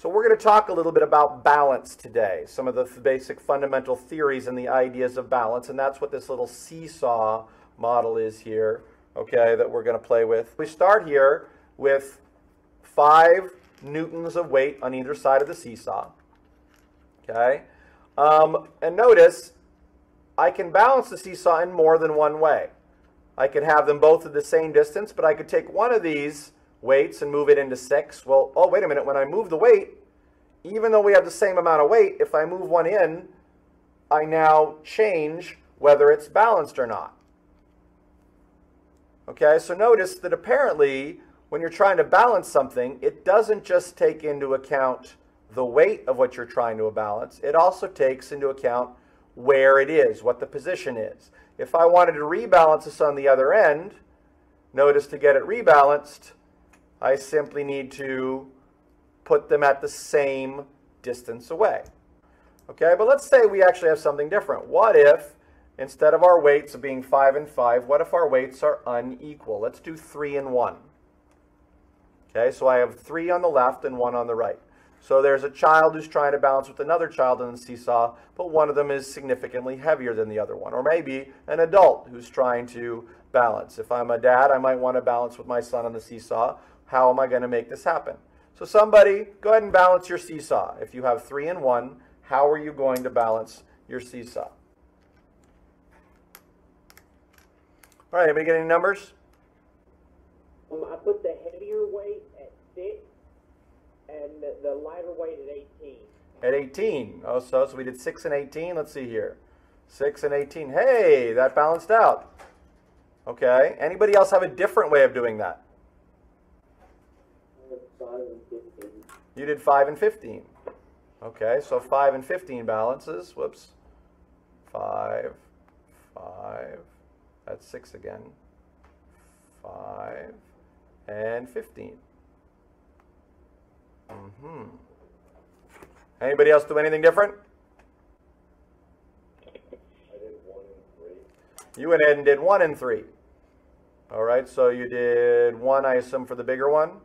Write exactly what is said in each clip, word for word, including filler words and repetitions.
So we're going to talk a little bit about balance today, some of the basic fundamental theories and the ideas of balance, and that's what this little seesaw model is here, okay, that we're going to play with. We start here with five newtons of weight on either side of the seesaw, okay? Um, and notice, I can balance the seesaw in more than one way. I could have them both at the same distance, but I could take one of these weights and move it into six. Well, oh, wait a minute, when I move the weight, even though we have the same amount of weight, if I move one in, I now change whether it's balanced or not. Okay, so notice that apparently when you're trying to balance something, it doesn't just take into account the weight of what you're trying to balance, it also takes into account where it is, what the position is. If I wanted to rebalance this on the other end, notice to get it rebalanced, I simply need to put them at the same distance away. Okay, but let's say we actually have something different. What if, instead of our weights being five and five, what if our weights are unequal? Let's do three and one. Okay, so I have three on the left and one on the right. So there's a child who's trying to balance with another child in the seesaw, but one of them is significantly heavier than the other one, or maybe an adult who's trying to balance. If I'm a dad, I might want to balance with my son on the seesaw. How am I going to make this happen? So somebody, go ahead and balance your seesaw. If you have three and one, how are you going to balance your seesaw? All right, anybody get any numbers? Um, I put the heavier weight at six and the, the lighter weight at eighteen. At eighteen. Oh, so, so we did six and eighteen. Let's see here. six and eighteen. Hey, that balanced out. Okay. Anybody else have a different way of doing that? You did five and fifteen. Okay, so five and fifteen balances. Whoops. five, five, that's six again. five and fifteen. Mm-hmm. Anybody else do anything different? I did one and three. You went ahead and did one and three. All right, so you did one, I assume, for the bigger one,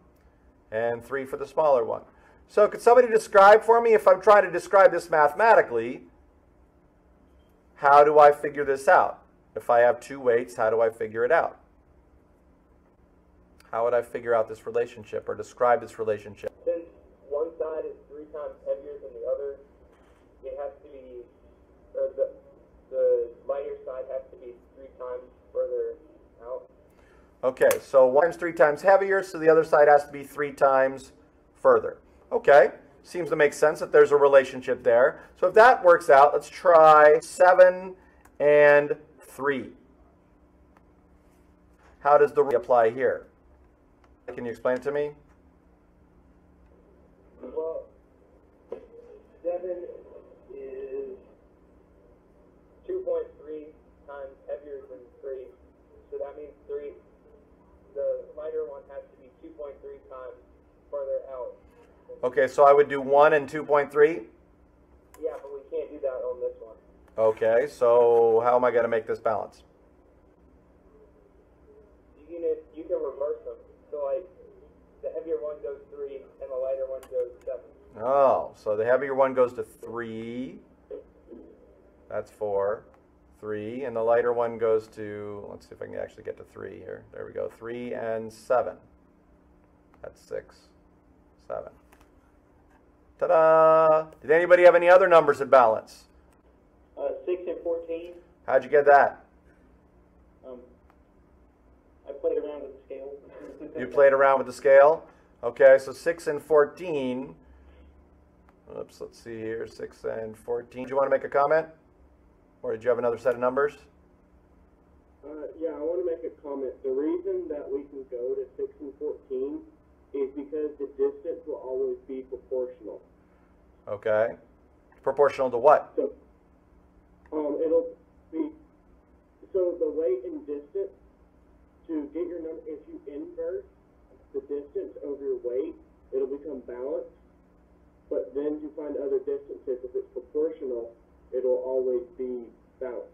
and three for the smaller one. So could somebody describe for me, if I'm trying to describe this mathematically, how do I figure this out? If I have two weights, how do I figure it out? How would I figure out this relationship or describe this relationship? Since one side is three times heavier than the other, it has to be, or the, the lighter side has to be three times further out. Okay, so one is three times heavier, so the other side has to be three times further. Okay, seems to make sense that there's a relationship there. So if that works out, let's try seven and three. How does the rule apply here? Can you explain it to me? Well, seven is two point three times heavier than three, so that means three. The lighter one has to be two point three times further out. Okay, so I would do one and two point three? Yeah, but we can't do that on this one. Okay, so how am I going to make this balance? You can, you can reverse them. So, like, the heavier one goes three and the lighter one goes seven. Oh, so the heavier one goes to three. That's four. three, and the lighter one goes to, let's see if I can actually get to three here. There we go, three and seven. That's six, seven. Ta-da! Did anybody have any other numbers in balance? Uh, six and fourteen. How'd you get that? Um, I played around with the scale. You played around with the scale? Okay, so six and fourteen. Oops, let's see here, six and fourteen. Did you want to make a comment? Or did you have another set of numbers? Uh, yeah, I want to make a comment. The reason that we can go to six and fourteen is because the distance will always be proportional. Okay. Proportional to what? So, um, it'll be, so the weight and distance, to get your number, if you invert the distance over your weight, it'll become balanced, but then you find other distances, if it's proportional, it'll always be balanced.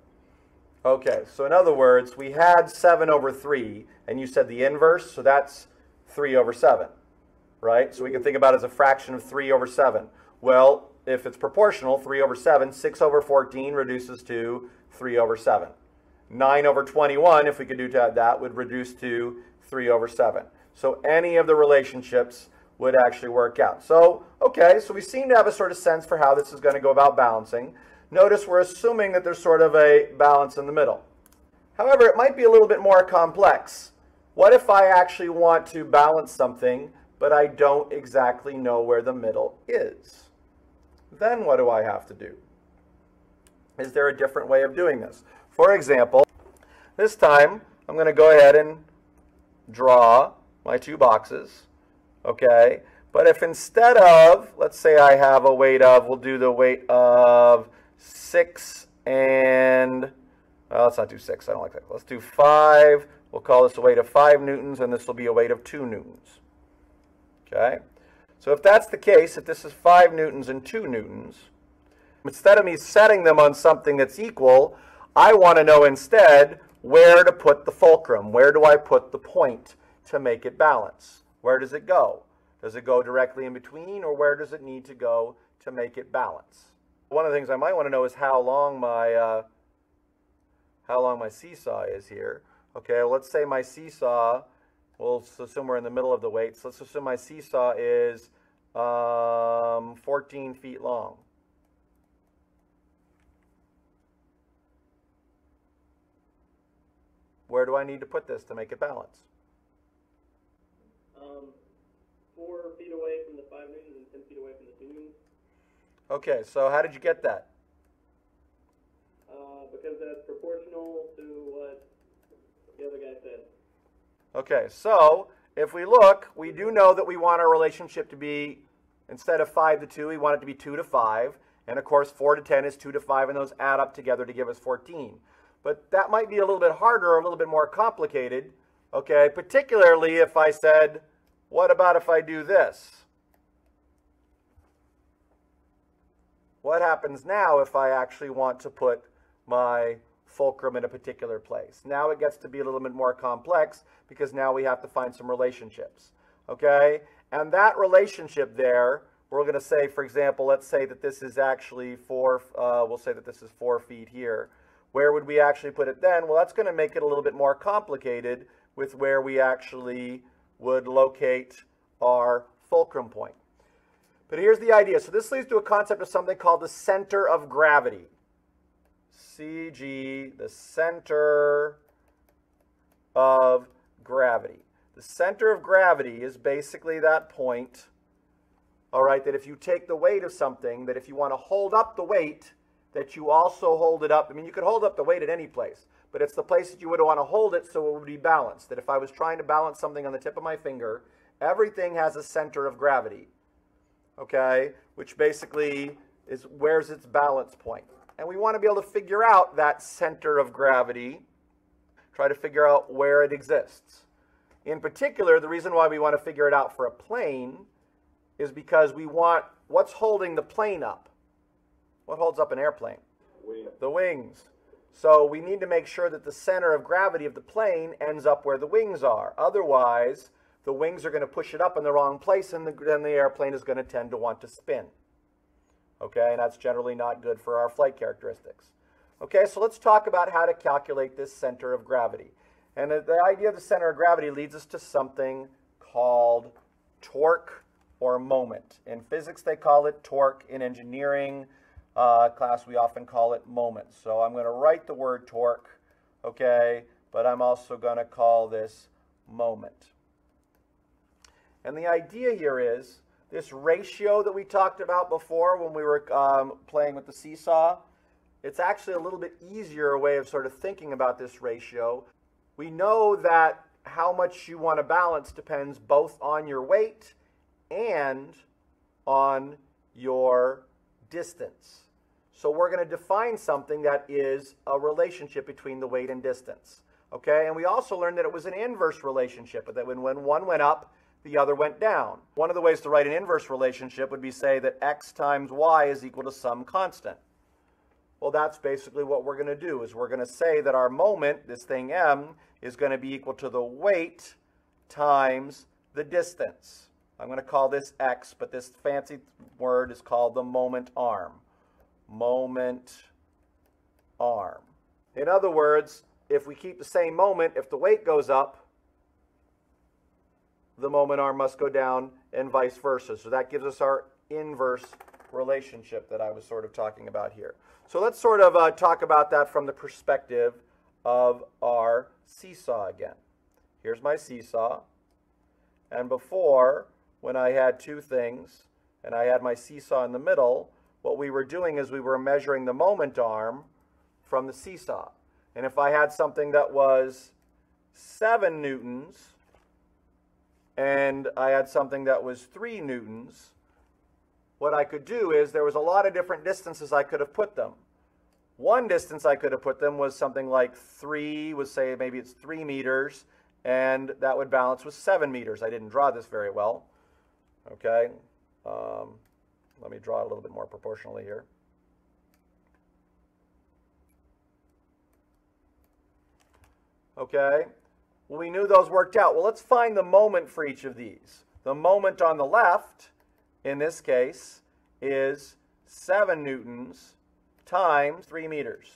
Okay, so in other words, we had seven over three, and you said the inverse, so that's three over seven. right? So we can think about it as a fraction of three over seven. Well, if it's proportional, three over seven, six over fourteen reduces to three over seven. nine over twenty-one, if we could do that, would reduce to three over seven. So any of the relationships would actually work out. So, okay, so we seem to have a sort of sense for how this is going to go about balancing. Notice we're assuming that there's sort of a balance in the middle. However, it might be a little bit more complex. What if I actually want to balance something, but I don't exactly know where the middle is? Then what do I have to do? Is there a different way of doing this? For example, this time I'm going to go ahead and draw my two boxes, okay? But if instead of, let's say I have a weight of, we'll do the weight of six and, well, let's not do six, I don't like that. Let's do five. We'll call this a weight of five newtons, and this will be a weight of two newtons, okay? So if that's the case, if this is five newtons and two newtons, instead of me setting them on something that's equal, I want to know instead where to put the fulcrum. Where do I put the point to make it balance? Where does it go? Does it go directly in between, or where does it need to go to make it balance? One of the things I might want to know is how long my uh, how long my seesaw is here. Okay, let's say my seesaw, we'll assume we're in the middle of the weights. Let's assume my seesaw is um, fourteen feet long. Where do I need to put this to make it balance? Um, four feet away from the five newtons and ten feet away from the two newtons. Okay, so how did you get that? Uh, because that's proportional to what the other guy said. Okay, so if we look, we do know that we want our relationship to be, instead of five to two, we want it to be two to five. And of course, four to ten is two to five, and those add up together to give us fourteen. But that might be a little bit harder, a little bit more complicated, okay? Particularly if I said, what about if I do this? What happens now if I actually want to put my fulcrum in a particular place? Now it gets to be a little bit more complex because now we have to find some relationships, okay? And that relationship there, we're going to say, for example, let's say that this is actually four, uh, we'll say that this is four feet here. Where would we actually put it then? Well, that's going to make it a little bit more complicated with where we actually would locate our fulcrum point. But here's the idea. So this leads to a concept of something called the center of gravity. C G, the center of gravity. The center of gravity is basically that point, all right, that if you take the weight of something, that if you want to hold up the weight, that you also hold it up. I mean, you could hold up the weight at any place, but it's the place that you would want to hold it so it would be balanced. That if I was trying to balance something on the tip of my finger, everything has a center of gravity, okay, which basically is where's its balance point. And we want to be able to figure out that center of gravity, try to figure out where it exists. In particular, the reason why we want to figure it out for a plane is because we want what's holding the plane up. What holds up an airplane? Wing. The wings. So we need to make sure that the center of gravity of the plane ends up where the wings are. Otherwise, the wings are going to push it up in the wrong place, and then the airplane is going to tend to want to spin. Okay, and that's generally not good for our flight characteristics. Okay, so let's talk about how to calculate this center of gravity. And the idea of the center of gravity leads us to something called torque or moment. In physics, they call it torque. In engineering Uh, class, we often call it moment. So I'm going to write the word torque, okay, but I'm also going to call this moment. And the idea here is this ratio that we talked about before when we were um, playing with the seesaw, it's actually a little bit easier way of sort of thinking about this ratio. We know that how much you want to balance depends both on your weight and on your distance. So we're going to define something that is a relationship between the weight and distance. Okay, and we also learned that it was an inverse relationship, but that when, when one went up, the other went down. One of the ways to write an inverse relationship would be say that x times y is equal to some constant. Well, that's basically what we're going to do, is we're going to say that our moment, this thing m, is going to be equal to the weight times the distance. I'm going to call this X, but this fancy word is called the moment arm. Moment arm. In other words, if we keep the same moment, if the weight goes up, the moment arm must go down and vice versa. So that gives us our inverse relationship that I was sort of talking about here. So let's sort of uh, talk about that from the perspective of our seesaw again. Here's my seesaw. And before, when I had two things and I had my seesaw in the middle, what we were doing is we were measuring the moment arm from the seesaw. And if I had something that was seven newtons and I had something that was three newtons, what I could do is there was a lot of different distances I could have put them. One distance I could have put them was something like three, was say maybe it's three meters, and that would balance with seven meters. I didn't draw this very well. Okay, um, let me draw it a little bit more proportionally here. Okay, well, we knew those worked out. Well, let's find the moment for each of these. The moment on the left, in this case, is seven newtons times three meters.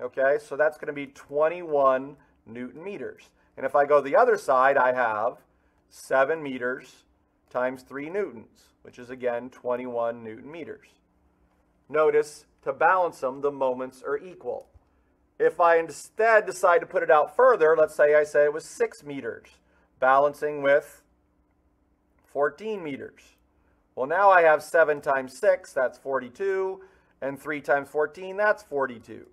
Okay, so that's going to be twenty-one newton meters. And if I go the other side, I have seven meters times three newtons, which is again twenty-one newton meters. Notice, to balance them, the moments are equal. If I instead decide to put it out further, let's say I say it was six meters, balancing with fourteen meters. Well, now I have seven times six, that's forty-two, and three times fourteen, that's forty-two.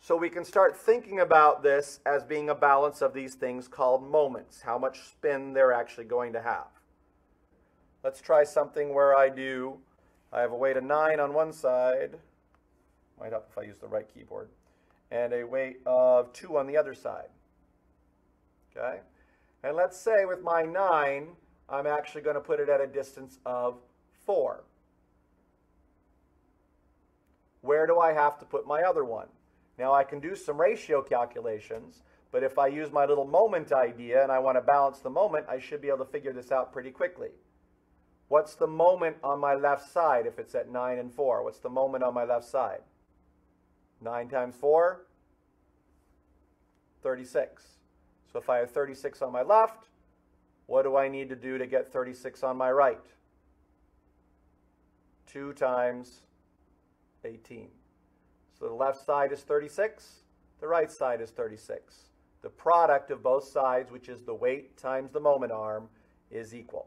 So we can start thinking about this as being a balance of these things called moments, how much spin they're actually going to have. Let's try something where I do, I have a weight of nine on one side, might help if I use the right keyboard, and a weight of two on the other side. Okay? And let's say with my nine, I'm actually going to put it at a distance of four. Where do I have to put my other one? Now I can do some ratio calculations, but if I use my little moment idea and I want to balance the moment, I should be able to figure this out pretty quickly. What's the moment on my left side if it's at nine and four? What's the moment on my left side? nine times four? thirty-six. So if I have thirty-six on my left, what do I need to do to get thirty-six on my right? two times eighteen. So the left side is thirty-six, the right side is thirty-six. The product of both sides, which is the weight times the moment arm, is equal.